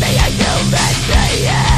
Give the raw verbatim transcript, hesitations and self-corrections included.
me a human being.